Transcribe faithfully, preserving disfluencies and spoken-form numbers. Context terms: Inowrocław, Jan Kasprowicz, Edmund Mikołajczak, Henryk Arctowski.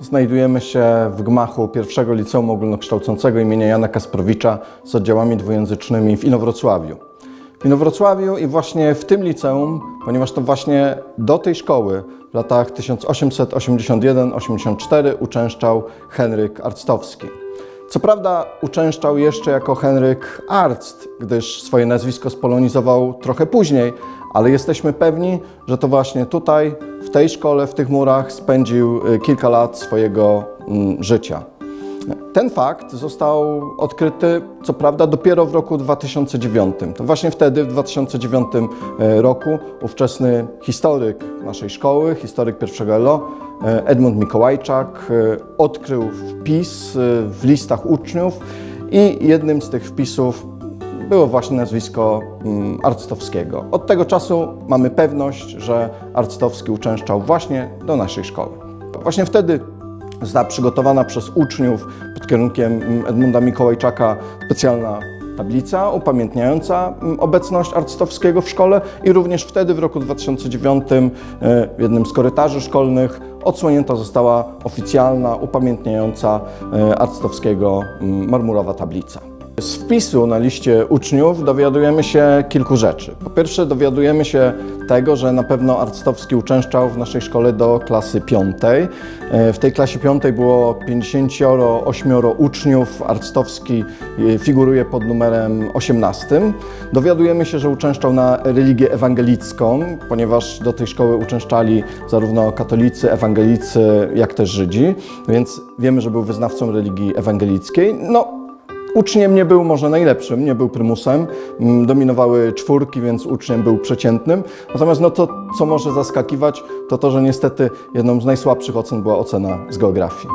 Znajdujemy się w gmachu pierwszego Liceum Ogólnokształcącego imienia Jana Kasprowicza z oddziałami dwujęzycznymi w Inowrocławiu. W Inowrocławiu i właśnie w tym liceum, ponieważ to właśnie do tej szkoły w latach tysiąc osiemset osiemdziesiąt jeden do osiemdziesiąt cztery uczęszczał Henryk Arctowski. Co prawda uczęszczał jeszcze jako Henryk Arct, gdyż swoje nazwisko spolonizował trochę później, ale jesteśmy pewni, że to właśnie tutaj, w tej szkole, w tych murach spędził kilka lat swojego życia. Ten fakt został odkryty, co prawda, dopiero w roku dwa tysiące dziewiątym. To właśnie wtedy, w dwa tysiące dziewiątym roku, ówczesny historyk naszej szkoły, historyk pierwszego el o, Edmund Mikołajczak, odkrył wpis w listach uczniów i jednym z tych wpisów było właśnie nazwisko Arctowskiego. Od tego czasu mamy pewność, że Arctowski uczęszczał właśnie do naszej szkoły. Właśnie wtedy została przygotowana przez uczniów pod kierunkiem Edmunda Mikołajczaka specjalna tablica upamiętniająca obecność Arctowskiego w szkole i również wtedy w roku dwa tysiące dziewiątym w jednym z korytarzy szkolnych odsłonięta została oficjalna upamiętniająca Arctowskiego marmurowa tablica. Z wpisu na liście uczniów dowiadujemy się kilku rzeczy. Po pierwsze, dowiadujemy się tego, że na pewno Arctowski uczęszczał w naszej szkole do klasy piątej. W tej klasie piątej było pięćdziesięciu ośmiu uczniów, Arctowski figuruje pod numerem osiemnastym. Dowiadujemy się, że uczęszczał na religię ewangelicką, ponieważ do tej szkoły uczęszczali zarówno katolicy, ewangelicy, jak też Żydzi, więc wiemy, że był wyznawcą religii ewangelickiej. No, uczniem nie był może najlepszym, nie był prymusem, dominowały czwórki, więc uczniem był przeciętnym. Natomiast no to, co może zaskakiwać, to to, że niestety jedną z najsłabszych ocen była ocena z geografii.